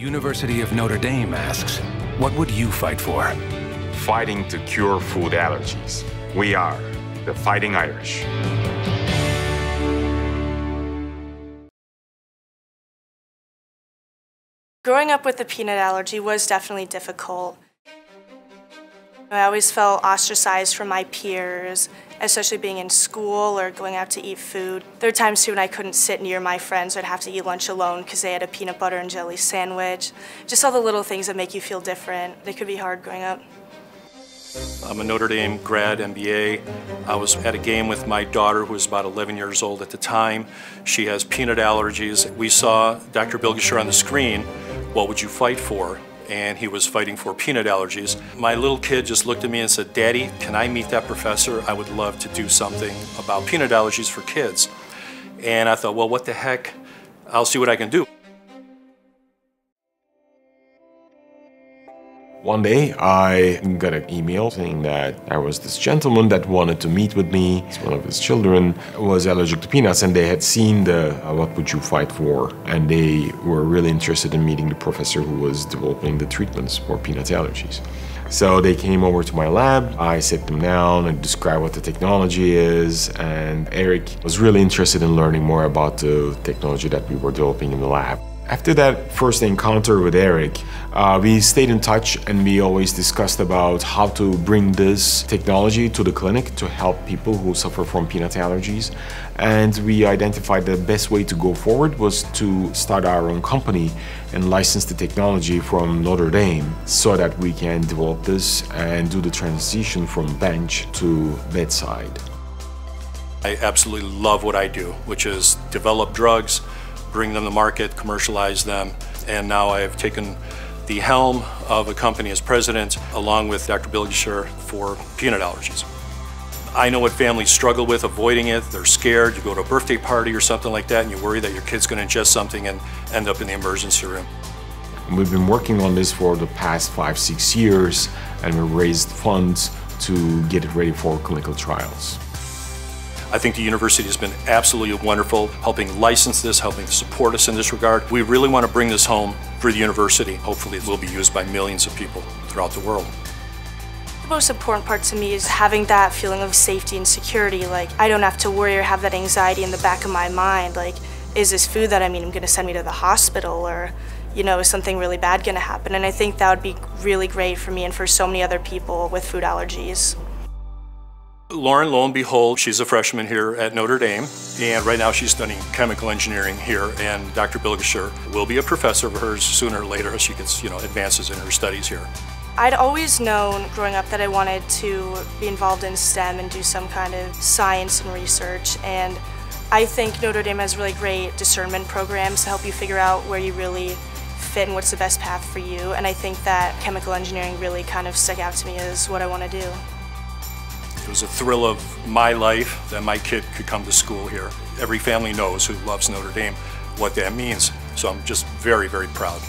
University of Notre Dame asks, what would you fight for? Fighting to cure food allergies. We are the Fighting Irish. Growing up with a peanut allergy was definitely difficult. I always felt ostracized from my peers, especially being in school or going out to eat food. There were times too when I couldn't sit near my friends. I'd have to eat lunch alone because they had a peanut butter and jelly sandwich. Just all the little things that make you feel different. They could be hard growing up. I'm a Notre Dame grad MBA. I was at a game with my daughter, who was about 11 years old at the time. She has peanut allergies. We saw Dr. Bilgicer on the screen, "What would you fight for?" and he was fighting for peanut allergies. My little kid just looked at me and said, "Daddy, can I meet that professor? I would love to do something about peanut allergies for kids." And I thought, well, what the heck? I'll see what I can do. One day, I got an email saying that there was this gentleman that wanted to meet with me. One of his children was allergic to peanuts, and they had seen the "What Would You Fight For?" and they were really interested in meeting the professor who was developing the treatments for peanut allergies. So they came over to my lab. I sat them down and described what the technology is, and Eric was really interested in learning more about the technology that we were developing in the lab. After that first encounter with Eric, we stayed in touch, and we always discussed about how to bring this technology to the clinic to help people who suffer from peanut allergies. And we identified the best way to go forward was to start our own company and license the technology from Notre Dame so that we can develop this and do the transition from bench to bedside. I absolutely love what I do, which is develop drugs, bring them to market, commercialize them. And now I have taken the helm of a company as president, along with Dr. Bilgicer, for peanut allergies. I know what families struggle with avoiding it. They're scared. You go to a birthday party or something like that, and you worry that your kid's going to ingest something and end up in the emergency room. We've been working on this for the past 5-6 years, and we raised funds to get it ready for clinical trials. I think the university has been absolutely wonderful, helping license this, helping support us in this regard. We really want to bring this home for the university. Hopefully it will be used by millions of people throughout the world. The most important part to me is having that feeling of safety and security. Like, I don't have to worry or have that anxiety in the back of my mind. Like, is this food that I'm going to send me to the hospital, or, you know, is something really bad going to happen? And I think that would be really great for me and for so many other people with food allergies. Lauren, lo and behold, she's a freshman here at Notre Dame, and right now she's studying chemical engineering here, and Dr. Bilgicer will be a professor of hers sooner or later as she gets, advances in her studies here. I'd always known growing up that I wanted to be involved in STEM and do some kind of science and research, and I think Notre Dame has really great discernment programs to help you figure out where you really fit and what's the best path for you, and I think that chemical engineering really kind of stuck out to me as what I want to do. It was a thrill of my life that my kid could come to school here. Every family knows who loves Notre Dame what that means, so I'm just very, very proud.